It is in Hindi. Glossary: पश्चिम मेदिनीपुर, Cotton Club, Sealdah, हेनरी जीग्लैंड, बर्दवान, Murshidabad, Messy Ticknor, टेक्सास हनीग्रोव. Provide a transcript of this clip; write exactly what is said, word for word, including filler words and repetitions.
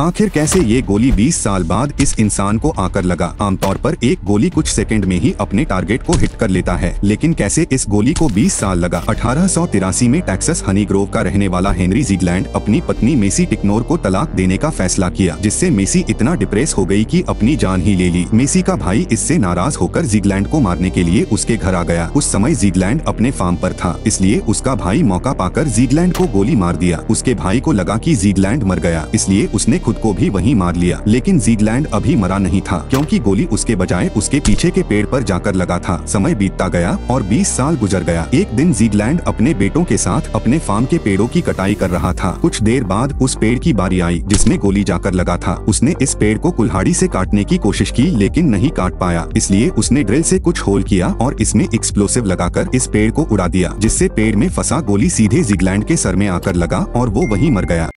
आखिर कैसे ये गोली बीस साल बाद इस इंसान को आकर लगा। आमतौर पर एक गोली कुछ सेकंड में ही अपने टारगेट को हिट कर लेता है, लेकिन कैसे इस गोली को बीस साल लगा। अठारह सौ तिरासी में टेक्सास हनीग्रोव का रहने वाला हेनरी जीग्लैंड अपनी पत्नी मेसी टिकनोर को तलाक देने का फैसला किया, जिससे मेसी इतना डिप्रेस हो गयी की अपनी जान ही ले ली। मेसी का भाई इससे नाराज होकर जीग्लैंड को मारने के लिए उसके घर आ गया। उस समय जीग्लैंड अपने फार्म पर था, इसलिए उसका भाई मौका पाकर जीग्लैंड को गोली मार दिया। उसके भाई को लगा की जीग्लैंड मर गया, इसलिए उसने खुद को भी वहीं मार लिया। लेकिन जीग्लैंड अभी मरा नहीं था, क्योंकि गोली उसके बजाय उसके पीछे के पेड़ पर जाकर लगा था। समय बीतता गया और बीस साल गुजर गया। एक दिन जीग्लैंड अपने बेटों के साथ अपने फार्म के पेड़ों की कटाई कर रहा था। कुछ देर बाद उस पेड़ की बारी आई जिसमें गोली जाकर लगा था। उसने इस पेड़ को कुल्हाड़ी से काटने की कोशिश की, लेकिन नहीं काट पाया, इसलिए उसने ड्रिल से कुछ होल किया और इसमें एक्सप्लोसिव लगाकर इस पेड़ को उड़ा दिया, जिससे पेड़ में फंसा गोली सीधे जीग्लैंड के सर में आकर लगा और वो वहीं मर गया।